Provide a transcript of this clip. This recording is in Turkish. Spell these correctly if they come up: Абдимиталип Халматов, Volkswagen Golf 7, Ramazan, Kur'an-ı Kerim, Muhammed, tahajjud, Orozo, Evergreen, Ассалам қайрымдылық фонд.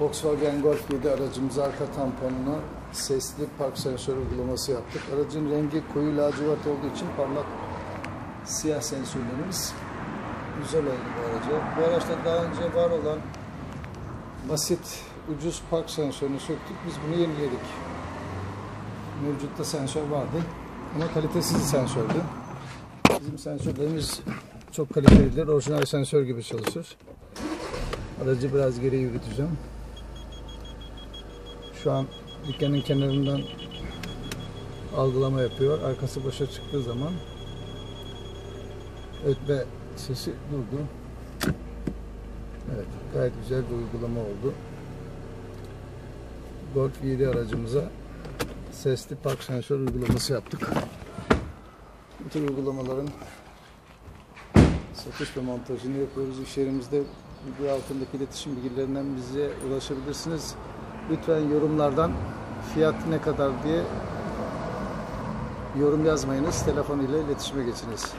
Volkswagen Golf 7 aracımıza arka tamponuna sesli park sensörü uygulaması yaptık. Aracın rengi koyu lacivert olduğu için parlak siyah sensörlerimiz güzel oldu bu araca. Bu araçta daha önce var olan basit ucuz park sensörünü söktük. Biz bunu yeniledik. Mevcutta sensör vardı ama kalitesiz sensördü. Bizim sensörlerimiz çok kalitelidir. Orijinal sensör gibi çalışır. Aracı biraz geri yürüteceğim. Şu an dükkanın kenarından algılama yapıyor. Arkası boşa çıktığı zaman ötme sesi durdu. Evet, gayet güzel bir uygulama oldu. Golf 7 aracımıza sesli park sensör uygulaması yaptık. Bu tür uygulamaların satış ve montajını yapıyoruz. İş yerimizde video altındaki iletişim bilgilerinden bize ulaşabilirsiniz. Lütfen yorumlardan fiyat ne kadar diye yorum yazmayınız. Telefon ile iletişime geçiniz.